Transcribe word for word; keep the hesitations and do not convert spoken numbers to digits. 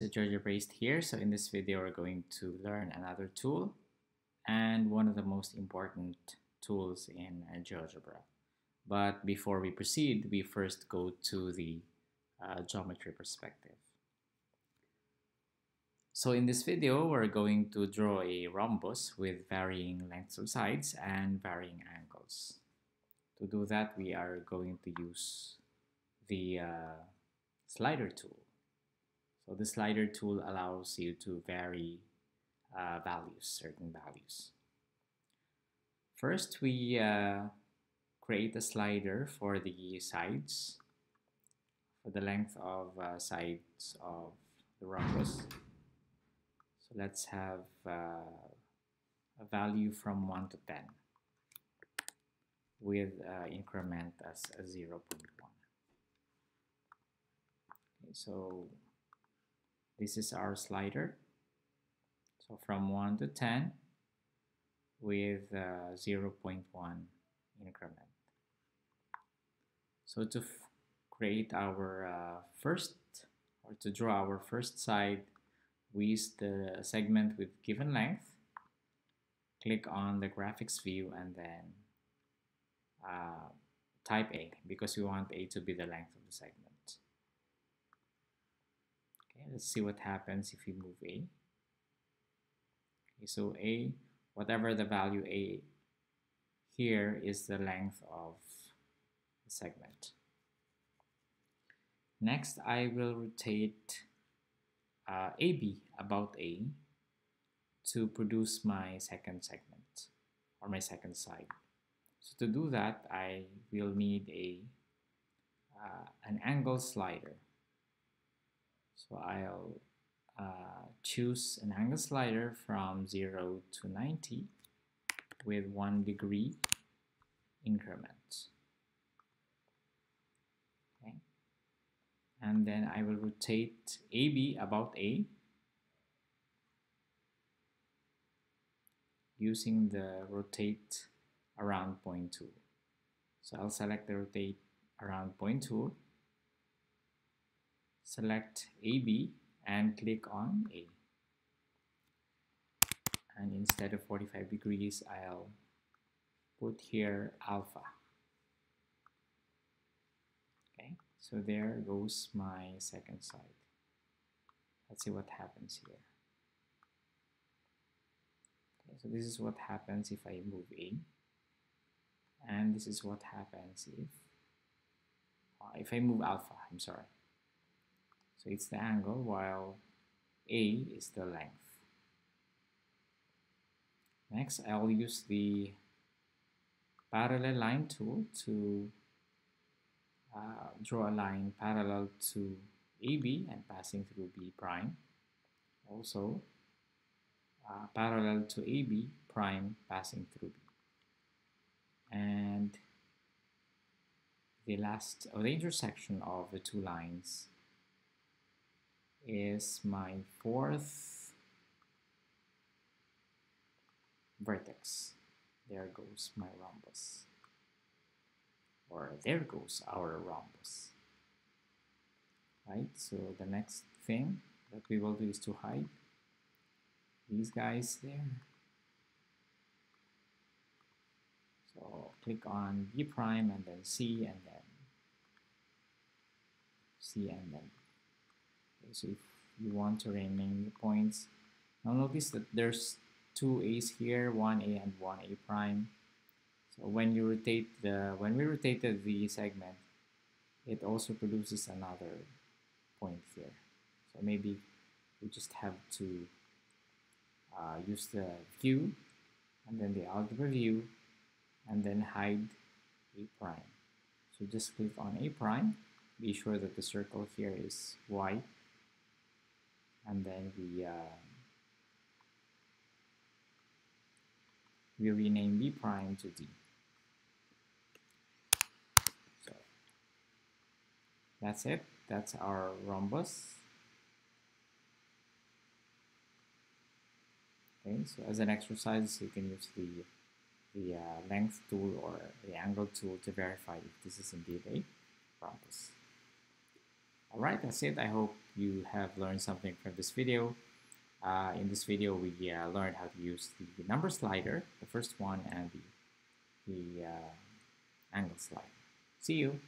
the GeoGebraist here. So in this video we're going to learn another tool and one of the most important tools in uh, GeoGebra. But before we proceed, we first go to the uh, geometry perspective. So in this video we're going to draw a rhombus with varying lengths of sides and varying angles. To do that, we are going to use the uh, slider tool. So the slider tool allows you to vary uh, values, certain values. First, we uh, create a slider for the sides, for the length of uh, sides of the rhombus. So let's have uh, a value from one to ten with uh, increment as a zero point one. Okay, so this is our slider. So from one to ten with uh, zero point one increment. So to f create our uh, first, or to draw our first side, we use the segment with given length, click on the graphics view, and then uh, type A, because we want A to be the length of the segment. Let's see what happens if we move A. Okay, so A, whatever the value A here, is the length of the segment. Next, I will rotate uh, A B about A to produce my second segment, or my second side. So to do that, I will need a uh, an angle slider. So I'll uh, choose an angle slider from zero to ninety with one degree increment. Okay. And then I will rotate A B about A using the rotate around point two. So I'll select the rotate around point two. Select A B and click on A. And instead of forty-five degrees, I'll put here alpha. Okay, so there goes my second side. Let's see what happens here. Okay, so this is what happens if I move A. And this is what happens if, uh, if I move alpha, I'm sorry. So it's the angle, while A is the length. Next, I'll use the parallel line tool to uh, draw a line parallel to A B and passing through B prime. Also, uh, parallel to A B prime, passing through B. And the last, or the intersection of the two lines, is my fourth vertex. There goes my rhombus. Or there goes our rhombus. Right, so the next thing that we will do is to hide these guys there. So click on B prime and then C and then C and then. So if you want to rename the points, now notice that there's two A's here, one A and one A prime. So when you rotate the when we rotated the segment, it also produces another point here. So maybe we just have to uh, use the view and then the algebra view and then hide A prime. So just click on A prime. Be sure that the circle here is white. And then we, uh, we rename B prime to D. So that's it. That's our rhombus. Okay, so as an exercise, you can use the, the uh, length tool or the angle tool to verify if this is indeed a rhombus. Alright, that's it. I hope you have learned something from this video. Uh, in this video, we uh, learned how to use the number slider, the first one, and the, the uh, angle slider. See you!